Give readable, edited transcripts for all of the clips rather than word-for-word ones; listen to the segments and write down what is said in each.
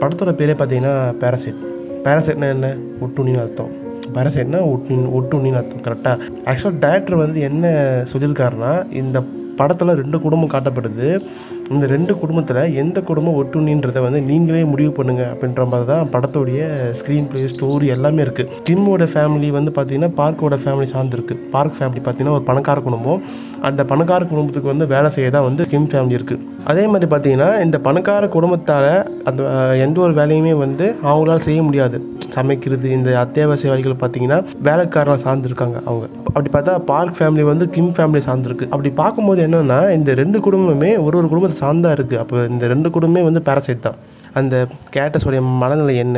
படத்தோட பேரே பார்த்தீங்கன்னா பேரசைட். பேரசைட்னா என்ன? ஒட்டுண்ணின்னு அர்த்தம். பேரசைட்னா ஒட்டுண்ணின்னு அர்த்தம். கரெக்டாக ஆக்சுவலாக டேரக்டர் வந்து என்ன சொல்லியிருக்காருன்னா, இந்த படத்தில் 2 குடும்பம் காட்டப்படுது. இந்த 2 குடும்பத்தில் எந்த குடும்பம் ஒட்டுண்ணின்றதை வந்து நீங்களே முடிவு பண்ணுங்கள் அப்படின்ற மாதிரி தான் படத்தோடைய ஸ்க்ரீன் ப்ளே, ஸ்டோரி எல்லாமே இருக்குது. கிம்மோட ஃபேமிலி வந்து பார்த்திங்கன்னா பார்க்கோட ஃபேமிலி சார்ந்திருக்கு. பார்க் ஃபேமிலி பார்த்திங்கன்னா ஒரு பணக்கார குடும்பம். அந்த பணக்கார குடும்பத்துக்கு வந்து வேலை செய்ய தான் வந்து கிம் ஃபேமிலி இருக்குது. அதே மாதிரி பார்த்திங்கன்னா இந்த பணக்கார குடும்பத்தால் அந்த எந்த ஒரு வேலையுமே வந்து அவங்களால செய்ய முடியாது. சமைக்கிறது, இந்த அத்தியாவசிய வேலைகள் பார்த்திங்கன்னா வேலைக்காரனை சார்ந்திருக்காங்க அவங்க. அப்படி பார்த்தா பார்க் ஃபேமிலி வந்து கிம் ஃபேமிலி சார்ந்திருக்கு. அப்படி பார்க்கும்போது என்னென்னா, இந்த 2 குடும்பமே ஒரு குடும்பத்தை சார்ந்தா இருக்குது. அப்போ இந்த 2 குடும்பமே வந்து பேரசைட் தான். அந்த கேரக்டர்ஸோடைய மனநிலை என்ன,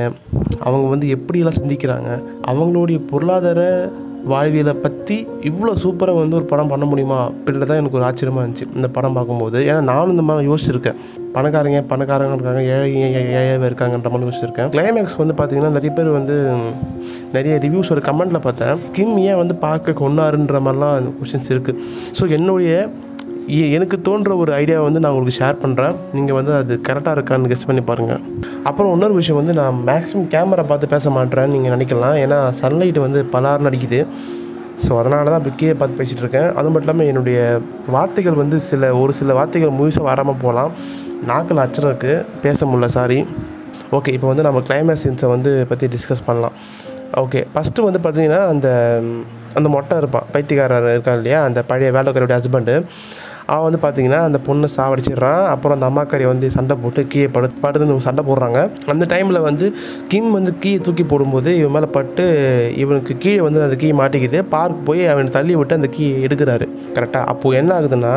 அவங்க வந்து எப்படியெல்லாம் சிந்திக்கிறாங்க, அவங்களுடைய பொருளாதார வாழ்வியலை பற்றி இவ்வளோ சூப்பராக வந்து ஒரு படம் பண்ண முடியுமா அப்படின்றதான் எனக்கு ஒரு ஆச்சரியமாக இருந்துச்சு இந்த படம் பார்க்கும்போது. ஏன்னா நானும் இந்த மாதிரி யோசிச்சுருக்கேன். பணக்காரங்க இருக்காங்க, ஏழையாக இருக்காங்கன்ற மாதிரி யோசிச்சுருக்கேன். கிளைமேக்ஸ் வந்து பார்த்திங்கன்னா நிறைய பேர் வந்து நிறைய ரிவ்யூஸ் ஒரு கமெண்டில் பார்த்தேன், கிம் ஏன் வந்து பார்க்க கொன்னாருன்ற மாதிரிலாம் கொஸ்டின்ஸ் இருக்குது. ஸோ எனக்கு தோன்ற ஒரு ஐடியாவை வந்து நான் உங்களுக்கு ஷேர் பண்ணுறேன். நீங்கள் வந்து அது கரெக்டாக இருக்கான்னு கெஸ் பண்ணி பாருங்கள். அப்புறம் இன்னொரு விஷயம் வந்து, நான் மேக்ஸிமம் கேமரா பார்த்து பேச மாட்டேறேன்னு நீங்கள் நினைக்கலாம். ஏன்னா சன்லைட் வந்து பலார்னு அடிக்குது. ஸோ அதனால தான் அப்படி கீழே பார்த்து பேசிகிட்டு இருக்கேன். அது மட்டும் இல்லாமல் என்னுடைய வார்த்தைகள் வந்து ஒரு சில வார்த்தைகள் முழுசாக வராமல் போகலாம். நாக்கில் அச்சரம் இருக்குது, பேச முடியல, சாரி. ஓகே, இப்போ வந்து நம்ம கிளைமேக்ஸ் சீன்ஸை வந்து பற்றி டிஸ்கஸ் பண்ணலாம். ஓகே, ஃபஸ்ட்டு வந்து பார்த்திங்கன்னா அந்த மொட்டை இருப்பான், பைத்தியக்காரர் இருக்கான் இல்லையா, அந்த பழைய வேலைக்காரோடைய ஹஸ்பண்டு. அவன் வந்து பார்த்திங்கன்னா அந்த பொண்ணை சாவடிச்சிடுறான். அப்புறம் அந்த அம்மாக்காரியை வந்து சண்டை போட்டு கீயை படுத்துன்னு சண்டை போடுறாங்க. அந்த டைமில் வந்து கிம் வந்து கீயை தூக்கி போடும்போது இவன் மேலே பட்டு இவனுக்கு கீழே வந்து அந்த கீ மாட்டிக்கிது. பார்க் போய் அவனை தள்ளி விட்டு அந்த கீயை எடுக்கிறாரு. கரெக்டாக அப்போது என்ன ஆகுதுன்னா,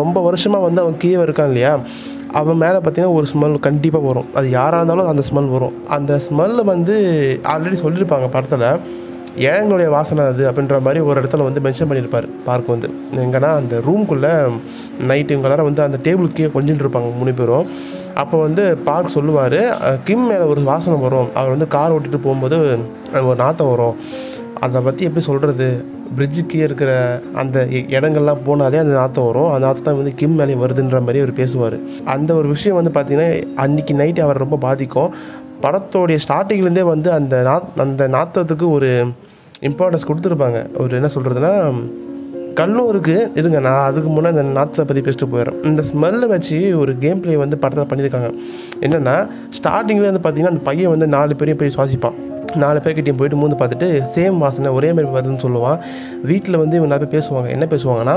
ரொம்ப வருஷமாக வந்து அவன் கீழே இருக்கான் இல்லையா, அவன் மேலே பார்த்திங்கன்னா ஒரு ஸ்மெல் கண்டிப்பாக வரும். அது யாராக இருந்தாலும் அந்த ஸ்மெல் வரும். அந்த ஸ்மெல்லை வந்து ஆல்ரெடி சொல்லியிருப்பாங்க படத்தில், ஏழைங்களுடைய வாசனை அது அப்படின்ற மாதிரி ஒரு இடத்துல வந்து மென்ஷன் பண்ணியிருப்பார் பார்க் வந்து. எங்கன்னா அந்த ரூம்குள்ளே நைட்டு இவங்க எல்லாரும் வந்து அந்த டேபிளுக்கே கொஞ்சின்னு இருப்பாங்க 3 பேரும். அப்போ வந்து பார்க் சொல்லுவார், கிம் மேலே ஒரு வாசனை வரும், அவர் வந்து கார் ஓட்டிகிட்டு போகும்போது ஒரு நாற்றம் வரும், அதை பற்றி எப்படி சொல்கிறது, பிரிட்ஜுக்கே இருக்கிற அந்த இடங்கள்லாம் போனாலே அந்த நாற்றம் வரும், அந்த நாற்றம் வந்து கிம் மேலே வருதுன்ற மாதிரி அவர் பேசுவார். அந்த ஒரு விஷயம் வந்து பார்த்திங்கன்னா அன்றைக்கி நைட்டு அவரை ரொம்ப பாதிக்கும். படத்தோடைய ஸ்டார்டிங்லேருந்தே வந்து அந்த நாற்றத்துக்கு ஒரு இம்பார்ட்டன்ஸ் கொடுத்துருப்பாங்க. ஒரு என்ன சொல்கிறதுனா, கல்லும் இருக்குது. இருங்க, நான் அதுக்கு முன்னே அந்த நாற்றத்தை பற்றி பேசிட்டு போயிடுறேன். இந்த ஸ்மெல்லை வச்சு ஒரு கேம் ப்ளே வந்து படத்தில் பண்ணியிருக்காங்க. என்னென்னா, ஸ்டார்டிங்கில் வந்து பார்த்திங்கன்னா அந்த பையன் வந்து 4 பேரையும் போய் சுவாசிப்பான். 4 பேர்கிட்டையும் போய்ட்டு மூந்து பார்த்துட்டு சேம் வாசனை ஒரே மாதிரி வருதுன்னு சொல்லுவான். வீட்டில் வந்து இவங்க நிறைய பேசுவாங்க. என்ன பேசுவாங்கன்னா,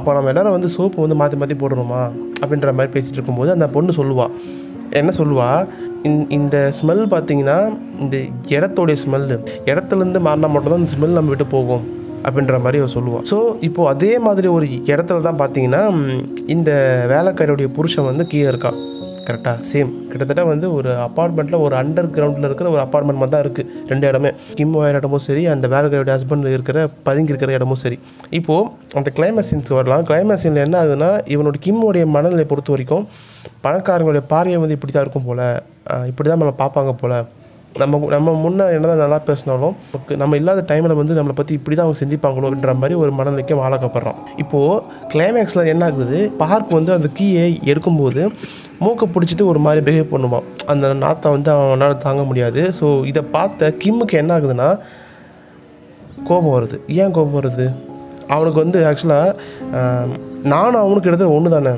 அப்போ நம்ம எல்லோரும் வந்து சோப்பு வந்து மாற்றி போடணுமா அப்படின்ற மாதிரி பேசிகிட்டு இருக்கும்போது அந்த பொண்ணு சொல்லுவாள். என்ன சொல்லுவாள், இந்த ஸ்மெல் பார்த்திங்கன்னா இந்த இடத்தோடைய ஸ்மெல்லு, இடத்துலேருந்து மாறினா மட்டும்தான் இந்த ஸ்மெல் நம்ம விட்டு போகும் அப்படின்ற மாதிரி அவர் சொல்லுவாள். ஸோ இப்போது அதே மாதிரி ஒரு இடத்துல தான் பார்த்திங்கன்னா இந்த வேலைக்காரியுடைய புருஷன் வந்து கீழே இருக்கான். கரெக்டாக சேம் கிட்டத்தட்ட வந்து ஒரு அப்பார்ட்மெண்ட்டில், ஒரு அண்டர் கிரவுண்டில் இருக்கிற ஒரு அப்பார்ட்மெண்ட் மாதிரி தான் இருக்குது 2 இடமே. கிம் வயர் இடமும் சரி, அந்த வேலைக்காரியுடைய ஹஸ்பண்ட் இருக்கிற பதுங்கி இருக்கிற இடமும் சரி. இப்போது அந்த கிளைமேக்ஸ் சீன்ஸுக்கு வரலாம். கிளைமேக்ஸ் சீனில் என்ன ஆகுதுன்னா, இவனோட கிம்முடைய மனநிலை பொறுத்த வரைக்கும் பணக்காரங்களுடைய பார்வையை வந்து இப்படி தான் இருக்கும் போல், இப்படி தான் நம்ம பார்ப்பாங்க போல், நம்ம முன்னே என்ன தான் நல்லா பேசினாலும் நம்ம இல்லாத டைமில் வந்து நம்மளை பற்றி இப்படி தான் அவங்க சிந்திப்பாங்களோன்ற மாதிரி ஒரு மனநிலைக்கு வாழக்கப்படுறோம். இப்போது கிளைமேக்ஸில் என்ன ஆகுது, பார்க் வந்து அந்த கீயை எடுக்கும்போது மூக்கை பிடிச்சிட்டு ஒரு மாதிரி பிஹேவ் பண்ணுவான். அந்த நாற்றை வந்து அவனால் தாங்க முடியாது. ஸோ இதை பார்த்த கிம்முக்கு என்ன ஆகுதுன்னா கோபம் வருது. ஏன் கோபம் வருது அவனுக்கு வந்து, ஆக்சுவலாக நானும் அவனுக்கு எடுத்தது ஒன்று தானே,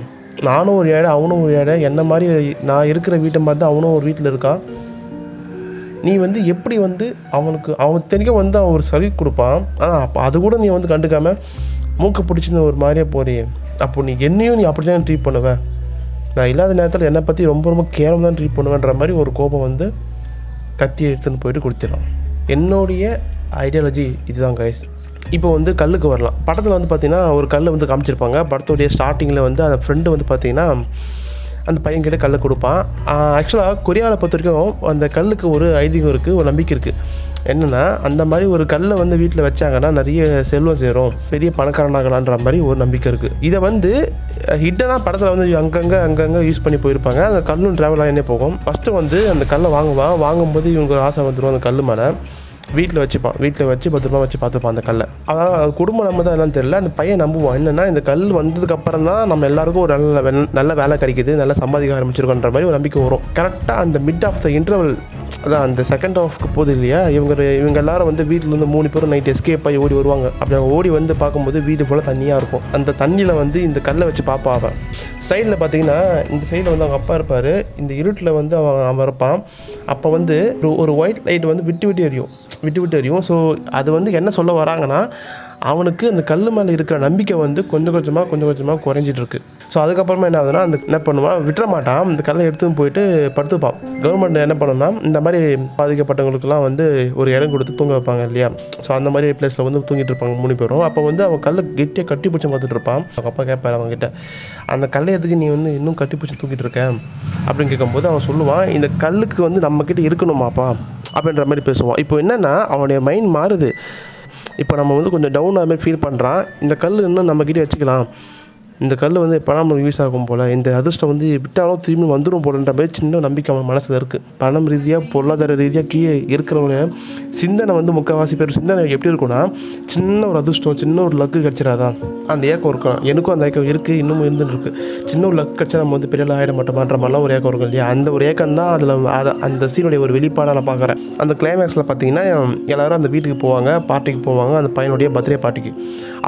நானும் ஒரு ஏழை, அவனும் ஒரு ஏழை, என்ன மாதிரி நான் இருக்கிற வீட்டை பார்த்து அவனும் ஒரு வீட்டில் இருக்கான். நீ வந்து எப்படி வந்து அவன் தெரியும் வந்து அவன் ஒரு சலுகை கொடுப்பான், ஆனால் அப்போ அது கூட நீ வந்து கண்டுக்காமல் மூக்கை பிடிச்சின்னு ஒரு மாதிரியே போறியே, அப்போ நீ என்னையும் நீ அப்படி தான் ட்ரீட் பண்ணுவ, நான் இல்லாத நேரத்தில் என்னை பற்றி ரொம்ப ரொம்ப கேவலம் தான் ட்ரீட் பண்ணுவேன்ற மாதிரி ஒரு கோபம் வந்து கத்தியை எடுத்துன்னு போயிட்டு கொடுத்துடலாம். என்னுடைய ஐடியாலஜி இதுதான் கைஸ். இப்போ வந்து கல்லுக்கு வரலாம். படத்தில் வந்து பார்த்திங்கன்னா ஒரு கல்லை வந்து காமிச்சிருப்பாங்க. படத்துடைய ஸ்டார்டிங்கில் வந்து அந்த ஃப்ரெண்டு வந்து பார்த்திங்கன்னா அந்த பையன்கிட்ட கல்லை கொடுப்பான். ஆக்சுவலாக கொரியாவில் பொறுத்த வரைக்கும் அந்த கல்லுக்கு ஒரு ஐதீகம் இருக்குது, ஒரு நம்பிக்கை இருக்குது. என்னென்னா, அந்த மாதிரி ஒரு கல்லை வந்து வீட்டில் வச்சாங்கன்னா நிறைய செல்வம் சேரும், பெரிய பணக்காரனாகலான்ற மாதிரி ஒரு நம்பிக்கை இருக்குது. இதை வந்து ஹிட்டனாக படத்தில் வந்து அங்கங்கே யூஸ் பண்ணி போயிருப்பாங்க. அந்த கல்லும் ட்ராவல் ஆகினே போகும். ஃபஸ்ட்டு வந்து அந்த கல்லை வாங்குவான். வாங்கும்போது இவங்க ஆசை வந்துடும் அந்த கல் மேலே. வீட்ல வச்சு பத்திரமா வச்சு பார்த்துப்பான் அந்த கல்லை. அதாவது குடும்பம் நம்ம தான் எல்லாம் தெரியல, அந்த பையன் நம்புவான் என்னன்னா இந்த கல் வந்ததுக்கு அப்புறம் தான் நம்ம எல்லாருக்கும் ஒரு நல்ல வேலை கிடைக்குது, நல்லா சம்பாதிக்க ஆரம்பிச்சிருக்கோன்ற மாதிரி ஒரு நம்பிக்கை வரும். கரெக்டாக அந்த மிட் ஆஃப் த இன்டர்வல், அதான் அந்த செகண்ட் ஆஃப்க்கு போகுது இல்லையா, இவங்க எல்லாரும் வந்து வீட்டிலேருந்து 3 பேரும் நைட் எஸ்கேப் ஆகி ஓடி வருவாங்க. அப்படி அவங்க ஓடி வந்து பார்க்கும்போது வீடு ஃபுல்லாக தண்ணியாக இருக்கும். அந்த தண்ணியில் வந்து இந்த கல்லை வச்சு பார்ப்பா அவன். சைடில் பார்த்தீங்கன்னா இந்த சைடில் வந்து அவங்க அப்பா இருப்பார், இந்த இருட்டில் வந்து அவன் இருப்பான். அப்போ வந்து ஒரு ஒயிட் லைட் வந்து விட்டு விட்டு எரியும். ஸோ அது வந்து என்ன சொல்ல வராங்கன்னா, அவனுக்கு அந்த கல் மேலே இருக்கிற நம்பிக்கை வந்து கொஞ்சம் கொஞ்சமாக குறைஞ்சிட்ருக்கு. ஸோ அதுக்கப்புறமா என்ன ஆகுதுன்னா, அந்த என்ன பண்ணுவான், விட்டுற மாட்டான், இந்த கல்லை எடுத்துன்னு போயிட்டு படுத்துப்பான். கவர்மெண்ட் என்ன பண்ணுன்னா, இந்த மாதிரி பாதிக்கப்பட்டவங்களுக்குலாம் வந்து ஒரு இடம் கொடுத்து தூங்க வைப்பாங்க இல்லையா. ஸோ அந்த மாதிரி பிளேஸில் வந்து தூங்கிட்டு இருப்பாங்க 3 பேரும். அப்போ வந்து அவன் கல்லை கெட்டியாக கட்டி பிடிச்சி பார்த்துட்டு இருப்பான். அவங்க அப்பா கேட்பார் அவங்ககிட்ட, அந்த கல்லை எதுக்கு நீ வந்து இன்னும் கட்டி பிடிச்சி தூக்கிட்டு இருக்க அப்படின்னு கேட்கும்போது அவன் சொல்லுவான், இந்த கல்லுக்கு வந்து நம்மக்கிட்ட இருக்கணுமாப்பா அப்படின்ற மாதிரி பேசுவான். இப்போ என்னென்னா அவனுடைய மைண்ட் மாறுது. இப்போ நம்ம வந்து கொஞ்சம் டவுன் ஆகிற மாதிரி ஃபீல் பண்ணுறான். இந்த கல் இன்னும் நம்மக்கிட்டே வச்சுக்கலாம், இந்த கல் வந்து எப்போனா நம்ம யூஸ் ஆகும் போல், இந்த அதிர்ஷ்டம் வந்து விட்டாலும் திரும்பி வந்துடும் போலன்ற மாதிரி சின்ன நம்பிக்கை அவன் மனசில் இருக்குது. பணம் ரீதியாக பொருளாதார ரீதியாக கீழே இருக்கிறவங்க சிந்தனை வந்து முக்கால்வாசி பேர் சிந்தனை எப்படி இருக்குன்னா, சின்ன ஒரு அதிர்ஷ்டம் சின்ன ஒரு லக்கு கிடச்சிடாதான் அந்த ஏக்கம் இருக்கலாம். எனக்கும் அந்த ஏக்கம் இருக்குது, இன்னமும் இருந்துருக்கு. சின்ன ஒரு லக்கு கிடச்சா நம்ம வந்து பெரிய ஆகிட மாட்டோமான்ற மாதிரிலாம் ஒரு ஏக்கம் இருக்கும் இல்லையா. அந்த ஒரு ஏக்கம் தான் அதில் அந்த சீனுடைய ஒரு வெளிப்பாடாக நான் பார்க்குறேன். அந்த கிளைமேக்ஸில் பார்த்தீங்கன்னா எல்லோரும் அந்த வீட்டுக்கு போவாங்க, பார்ட்டிக்கு போவாங்க, அந்த பையனுடைய பர்த்டே பார்ட்டிக்கு.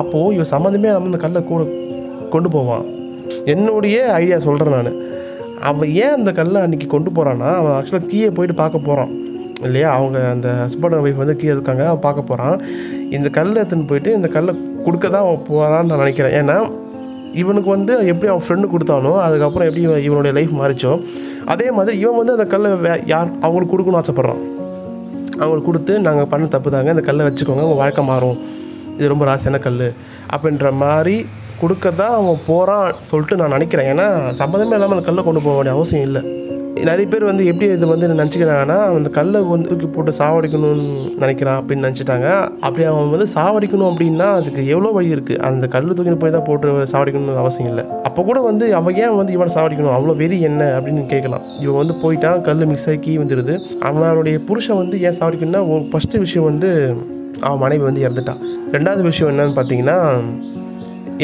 அப்போது இவன் சம்மந்தமே நம்ம அந்த கல்லை கூட கொண்டு போவான். என்னுடைய ஐடியா சொல்கிறேன் நான். அவன் ஏன் அந்த கல்லை அன்றைக்கி கொண்டு போகிறான்னா, அவன் ஆக்சுவலாக கீழே போயிட்டு பார்க்க போகிறான் இல்லையா. அவங்க அந்த ஹஸ்பண்ட் அண்ட் ஒய்ஃப் வந்து கீழே இருக்காங்க, அவன் பார்க்க போகிறான். இந்த கல்லை எடுத்துன்னு போயிட்டு இந்த கல்லை கொடுக்க தான் அவன் போகிறான்னு நான் நினைக்கிறேன். ஏன்னா இவனுக்கு வந்து எப்படி அவன் ஃப்ரெண்டு கொடுத்தானோ, அதுக்கப்புறம் எப்படி இவனுடைய லைஃப் மாறிச்சோ, அதே மாதிரி இவன் வந்து அந்த கல்லை யார் அவங்களுக்கு கொடுக்கணும்னு ஆசைப்பட்றான். அவங்களுக்கு கொடுத்து, நாங்கள் பண்ண தப்பு தாங்க, இந்த கல்லை வச்சுக்கோங்க, அவங்க வழக்கம் மாறும், இது ரொம்ப ராசியான கல் அப்படின்ற மாதிரி கொடுக்க தான் அவன் போகிறான் சொல்லிட்டு நான் நினைக்கிறேன். ஏன்னா சம்மந்தமே இல்லாமல் அந்த கல்லை கொண்டு போக வேண்டிய அவசியம் இல்லை. நிறைய பேர் வந்து எப்படி இது வந்து நினச்சிக்கிறாங்கன்னா, அந்த கல்லை வந்து தூக்கி போட்டு சாவடிக்கணும்னு நினைக்கிறான் அப்படின்னு நினச்சிட்டாங்க. அப்படி அவன் வந்து சாவடிக்கணும் அப்படின்னா அதுக்கு எவ்வளோ வழி இருக்குது, அந்த கல் தூக்கி போய் தான் போட்டு சாவடிக்கணும்னு அவசியம் இல்லை. அப்போ கூட வந்து அவன் ஏன் வந்து இவனை சாவடிக்கணும், அவ்வளோ வெறி என்ன அப்படின்னு கேட்கலாம். இவன் வந்து போயிட்டான், கல் மிக்ஸ் ஆகி கீ வந்துடுது. அவனுடைய புருஷன் வந்து ஏன் சாவடிக்கணும்னா, ஒரு ஃபஸ்ட்டு விஷயம் வந்து அவன் மனைவி வந்து இறந்துட்டான். ரெண்டாவது விஷயம் என்னன்னு பார்த்தீங்கன்னா,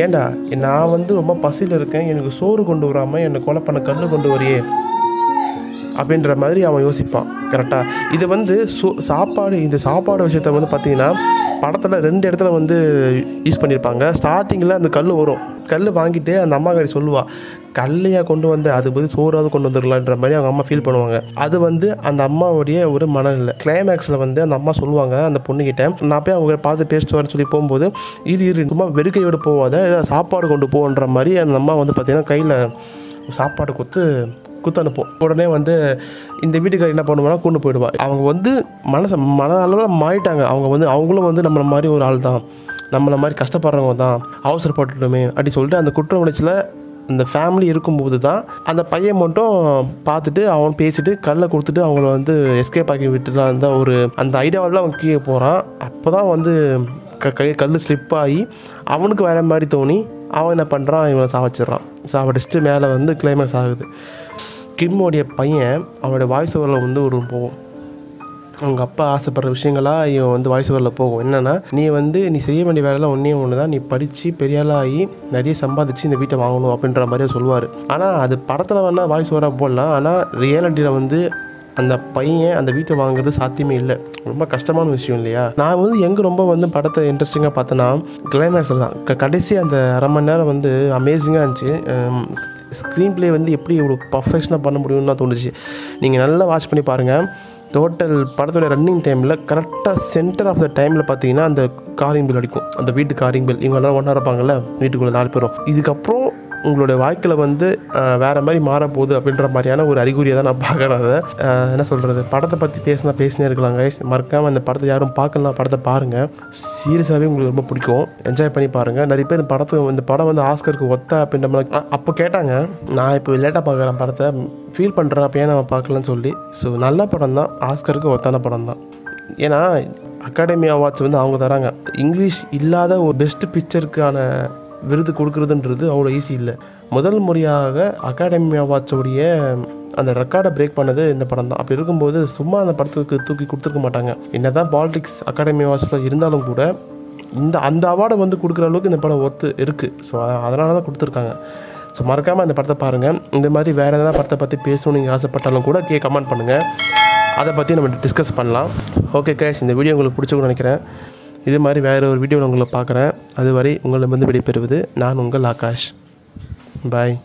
ஏண்டா நான் வந்து ரொம்ப பசியில் இருக்கேன், எனக்கு சோறு கொண்டு வராமல் என்னை கொலை பண்ண கல் கொண்டு வரையே அப்படின்ற மாதிரி அவன் யோசிப்பான். கரெக்டாக இது வந்து சாப்பாடு, இந்த சாப்பாடு விஷயத்தை வந்து பார்த்திங்கன்னா படத்தில் 2 இடத்துல வந்து யூஸ் பண்ணியிருப்பாங்க. ஸ்டார்டிங்கில் அந்த கல் வரும், கல் வாங்கிட்டு அந்த அம்மாக்காரி சொல்லுவாள், கல்லையாக கொண்டு வந்து அது போய் சோறாவது கொண்டு வந்துருக்கலான்ற மாதிரி அவங்க அம்மா ஃபீல் பண்ணுவாங்க. அது வந்து அந்த அம்மாவுடைய ஒரு மனநிலை. கிளைமேக்ஸில் வந்து அந்த அம்மா சொல்லுவாங்க அந்த பொண்ணுக்கிட்ட, நான் போய் அவங்க பார்த்து பேசிட்டு வரேன்னு சொல்லி போகும்போது, இரு சும்மா வெறுக்கையோடு போவாத, ஏதாவது சாப்பாடு கொண்டு போன்ற மாதிரி அந்த அம்மா வந்து பார்த்திங்கன்னா கையில் சாப்பாடு கொடுத்து அனுப்போம். உடனே வந்து இந்த வீட்டுக்காரர் என்ன பண்ணுவாங்கன்னா கொண்டு போயிடுவா. அவங்க வந்து மன அளவில் மாறிட்டாங்க. அவங்களும் வந்து நம்மளை மாதிரி ஒரு ஆள் தான், நம்மளை மாதிரி கஷ்டப்படுறவங்க தான், அவசரப்பட்டுட்டுமே அப்படி சொல்லிட்டு அந்த குற்ற உணர்ச்சியில் அந்த ஃபேமிலி இருக்கும்போது தான் அந்த பையன் மட்டும் பார்த்துட்டு அவன் பேசிவிட்டு கல்லை கொடுத்துட்டு அவங்கள வந்து எஸ்கேப் ஆக்கி விட்டுலாம் தான் ஒரு அந்த ஐடியாவில் தான் அவன் கீழே போகிறான். அப்போ தான் வந்து கல் ஸ்லிப் ஆகி அவனுக்கு வேறு மாதிரி தோணி அவன் என்ன பண்ணுறான், இவனை சாவடிச்சிட்றான். சாவடிச்சிட்டு மேலே வந்து கிளைமேக்ஸ் ஆகுது. கிம்மோடைய பையன் அவனுடைய வாய்ஸ் ஓவரில் வந்து ஒரு போகும், அவங்க அப்பா ஆசைப்படுற விஷயங்களாக இவன் வந்து வாய்ஸ் ஓவரில் போகும். என்னென்னா, நீ செய்ய வேண்டிய வேலைலாம் ஒன்று தான், நீ படித்து பெரியாளாகி நிறைய சம்பாதிச்சு இந்த வீட்டை வாங்கணும் அப்படின்ற மாதிரியே சொல்லுவார். ஆனால் அது படத்தில் வேணால் வாய்ஸ் ஓவராக போடலாம், ஆனால் ரியாலிட்டியில் வந்து அந்த பையன் அந்த வீட்டை வாங்குறது சாத்தியமே இல்லை. ரொம்ப கஷ்டமான விஷயம் இல்லையா. நான் வந்து எங்கே ரொம்ப வந்து படத்தை இன்ட்ரெஸ்டிங்காக பார்த்தேன்னா கிளைமேக்ஸில் தான். கடைசி அந்த 1/2 மணி நேரம் வந்து அமேசிங்காக இருந்துச்சு. ஸ்க்ரீன் ப்ளே வந்து எப்படி இவ்வளோ பர்ஃபெக்ஷனாக பண்ண முடியும்னு தான் தோணுச்சு. நீங்கள் நல்லா வாட்ச் பண்ணி பாருங்கள். டோட்டல் படத்தோட ரன்னிங் டைமில் கரெக்டாக சென்டர் ஆஃப் த டைமில் பார்த்தீங்கன்னா அந்த காரிங் பில் அடிக்கும். அந்த வீட்டு காரிங் பில், இவங்க எல்லாம் ஒன்றா இருப்பாங்கள்ல வீட்டுக்குள்ளே 4 பேரும். இதுக்கப்புறம் உங்களுடைய வாழ்க்கையில் வந்து வேறு மாதிரி மாறப்போகுது அப்படின்ற மாதிரியான ஒரு அறிகுறியை தான் நான் பார்க்குறேன். அதை என்ன சொல்கிறது, படத்தை பற்றி பேசினே இருக்கலாம் கைஸ். மறக்காமல் அந்த படத்தை யாரும் பார்க்கலாம், படத்தை பாருங்கள். சீரியஸாகவே உங்களுக்கு ரொம்ப பிடிக்கும், என்ஜாய் பண்ணி பாருங்கள். நிறைய பேர் இந்த படம் வந்து ஆஸ்கருக்கு ஒத்த அப்படின்ற மாதிரி அப்போ கேட்டாங்க. நான் இப்போ லேட்டாக பார்க்குறேன் படத்தை, ஃபீல் பண்ணுறேன் அப்போ ஏன் நம்ம பார்க்கலான்னு சொல்லி. ஸோ நல்ல படம் தான், ஆஸ்கருக்கு ஒத்தான படம் தான். ஏன்னா அகாடமி அவார்ட்ஸ் வந்து அவங்க தராங்க, இங்கிலீஷ் இல்லாத ஒரு பெஸ்ட் பிக்சருக்கான விருது கொடுக்குறதுன்றது அவ்வளோ ஈஸி இல்லை. முதல் முறையாக அகாடமி அவார்ட்ஸோடைய அந்த ரெக்கார்டை பிரேக் பண்ணது இந்த படம் தான். அப்படி இருக்கும்போது சும்மா அந்த படத்துக்கு தூக்கி கொடுத்துருக்க மாட்டாங்க. என்ன தான் பாலிடிக்ஸ் அகாடமி வாட்ஸில் இருந்தாலும் கூட இந்த அந்த அவார்டை வந்து கொடுக்குற அளவுக்கு இந்த படம் ஒர்த்து இருக்குது. ஸோ அதனால தான் கொடுத்துருக்காங்க. ஸோ மறக்காமல் அந்த படத்தை பாருங்கள். இந்த மாதிரி வேறு எதனா படத்தை பற்றி பேசணும்னு நீங்கள் ஆசைப்பட்டாலும் கூட கமெண்ட் பண்ணுங்கள், அதை பற்றி நம்ம டிஸ்கஸ் பண்ணலாம். ஓகே கைஸ், இந்த வீடியோ உங்களுக்கு பிடிச்சிக்கணும்னு நினைக்கிறேன். இது மாதிரி வேறு ஒரு வீடியோவில் உங்களை பார்க்குறேன். அதுவரை உங்களிடம் வந்து விடைபெறுவது நான் உங்கள் ஆகாஷ். பாய்.